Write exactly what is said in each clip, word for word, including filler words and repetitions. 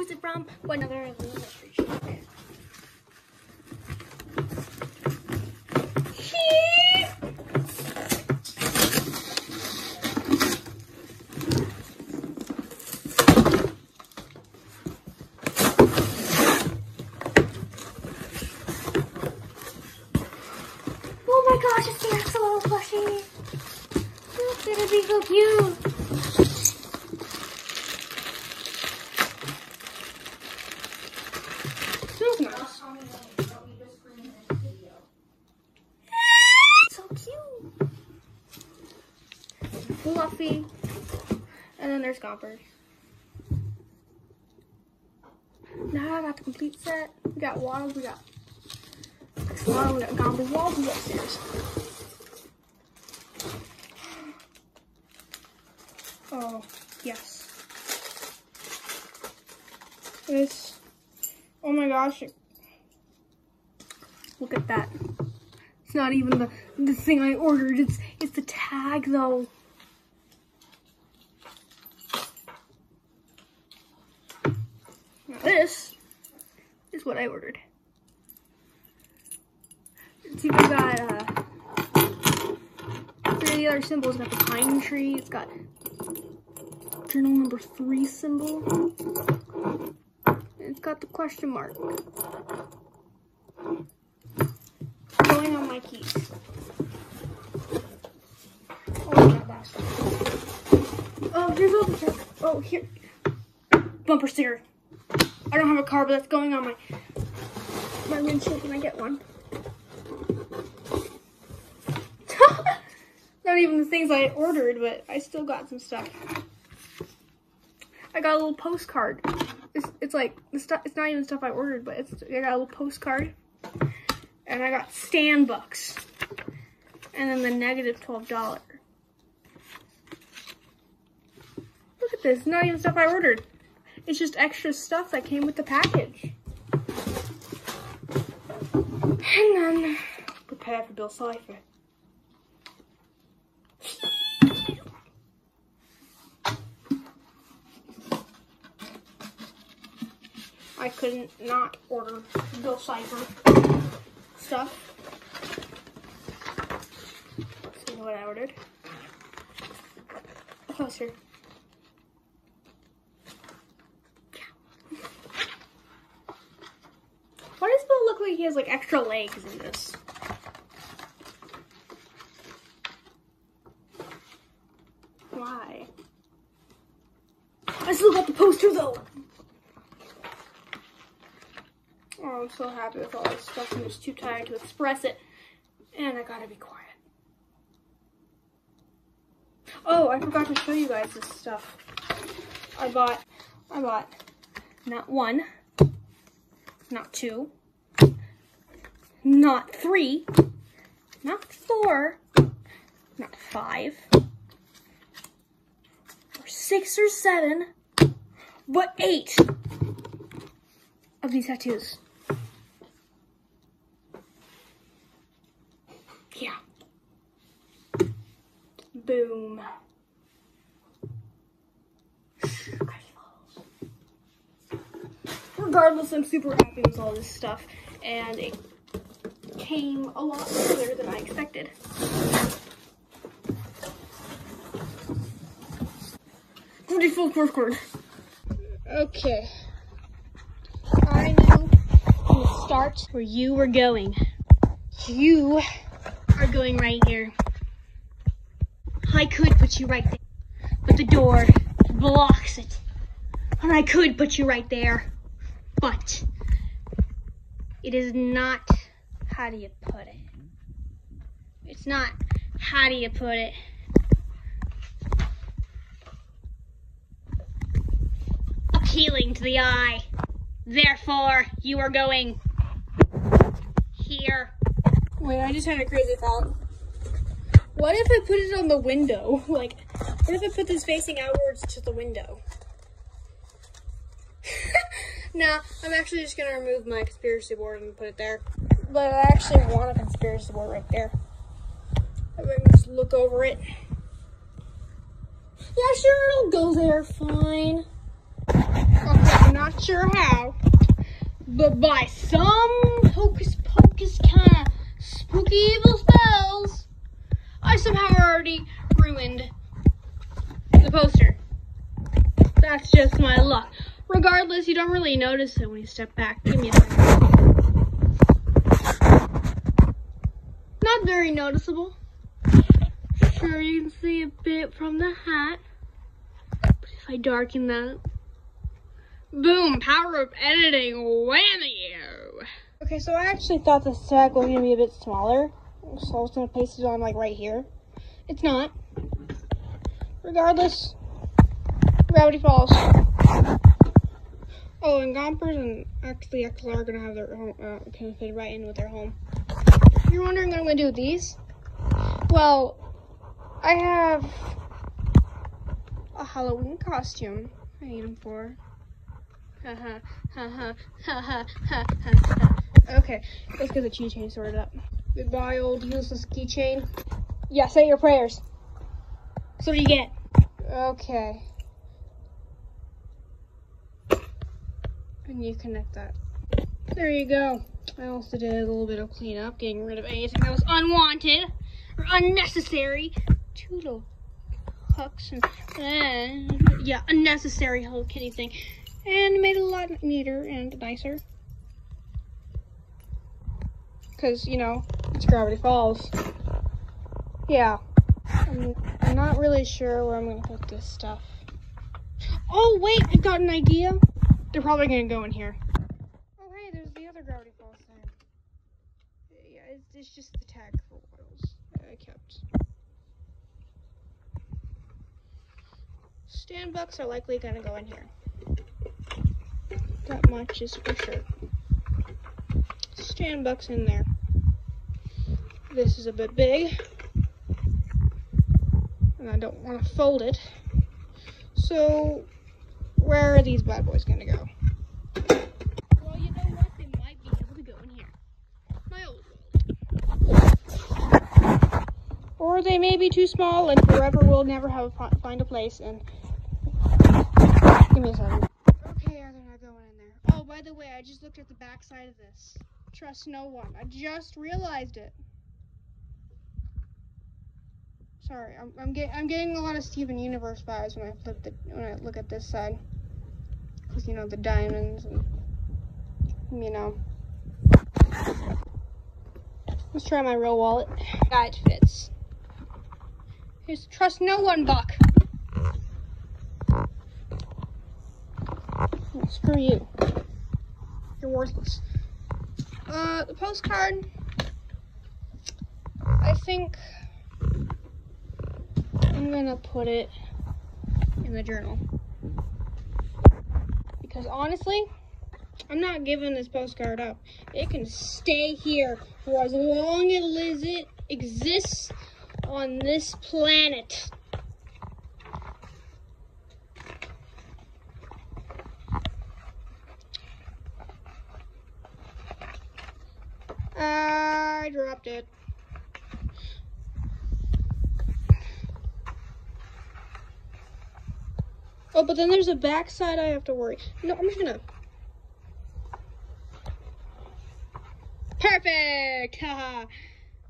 who's it from? What another elementary shop is. Fluffy, and then there's Gompers. Now I got the complete set. We got Waddles, we got X L R, we got Gompers, Waddles, we got Stairs. Oh, yes. This, oh my gosh. Look at that. It's not even the, the thing I ordered, it's, it's the tag though. This is what I ordered. It's even got uh, three of the other symbols. It's got the pine tree. It's got journal number three symbol. It's got the question mark. Going on my keys. Oh, I got that. Oh, here's all the stuff. Oh, here. Bumper sticker. I don't have a car, but that's going on my my windshield when I get one. Not even the things I ordered, but I still got some stuff. I got a little postcard. It's, it's like the stuff. It's not even stuff I ordered, but it's, I got a little postcard, and I got Stan Bucks, and then the negative twelve dollar. Look at this. Not even stuff I ordered. It's just extra stuff that came with the package. And then, prepare for Bill Cipher. I couldn't not order Bill Cipher stuff. Let's see what I ordered. Closer. He has like extra legs in this. Why? I still got the poster though. Oh, I'm so happy with all this stuff. I'm just too tired to express it. And I gotta be quiet. Oh, I forgot to show you guys this stuff. I bought, I bought not one, not two, not three, not four, not five, or six or seven, but eight of these tattoos. Yeah. Boom. Regardless, I'm super happy with all this stuff, and it came a lot further than I expected. Pretty full fourth cord. Okay. I know from the start where you were going. You are going right here. I could put you right there, but the door blocks it. And I could put you right there, but it is not. How do you put it? It's not, how do you put it? Appealing to the eye. Therefore, you are going here. Wait, I just had a crazy thought. What if I put it on the window? Like, what if I put this facing outwards to the window? Nah, I'm actually just gonna remove my conspiracy board and put it there. But I actually want a conspiracy board right there. I might just look over it. Yeah, sure, it'll go there, fine. Okay, I'm not not sure how, but by some hocus pocus kind of spooky evil spells, I somehow already ruined the poster. That's just my luck. Regardless, you don't really notice it when you step back. Give me a second. Not very noticeable. Sure, you can see a bit from the hat. But if I darken that, boom! Power of editing, whammy! Okay, so I actually thought this tag was gonna be a bit smaller, so I was gonna paste it on like right here. It's not. Regardless, Gravity Falls. Oh, and Gompers and actually X L R are gonna have their home uh, kind of fit right in with their home. If you're wondering what I'm gonna do with these, well, I have a Halloween costume. I need them for. Ha ha ha ha ha ha ha. Okay, let's get the keychain sorted up. Goodbye, old useless keychain. Yeah, say your prayers. So what do you get? Okay. And you connect that. There you go. I also did a little bit of cleanup, getting rid of anything that was unwanted or unnecessary. Two little hooks and, and yeah, unnecessary Hello Kitty thing. And made it a lot neater and nicer. Because, you know, it's Gravity Falls. Yeah. I'm, I'm not really sure where I'm going to put this stuff. Oh, wait, I've got an idea. They're probably going to go in here. Oh, hey, there's the other Gravity Falls thing. Yeah, it's, it's just the tag for bottles that I kept. Stan Bucks are likely going to go in here. That much is for sure. Stan Bucks in there. This is a bit big, and I don't want to fold it. So, where are these bad boys gonna go? Well, you know what? They might be able to go in here. My old world. Or they may be too small, and forever will never have a, find a place. And give me a second. By the way, I just looked at the back side of this. Trust no one. I just realized it. Sorry, I'm I'm, get, I'm getting a lot of Steven Universe vibes when I flip the when I look at this side, because you know the diamonds and you know. Let's try my real wallet. Yeah, it fits. Here's the trust no one buck. Well, screw you. You're worthless. Uh, the postcard. I think I'm gonna put it in the journal. Because honestly, I'm not giving this postcard up. It can stay here for as long as it exists on this planet. I dropped it. Oh, but then there's a back side I have to worry. No, I'm just gonna. Perfect! Haha.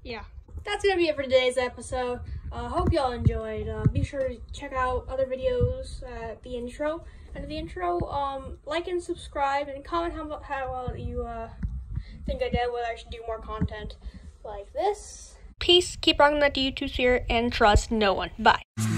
Yeah. That's gonna be it for today's episode. I uh, hope y'all enjoyed. Uh, be sure to check out other videos at the intro. Under the intro, um, like and subscribe and comment how, how well you, uh, think I did, whether I should do more content like this. Peace, keep rocking that YouTube sphere, and trust no one. Bye.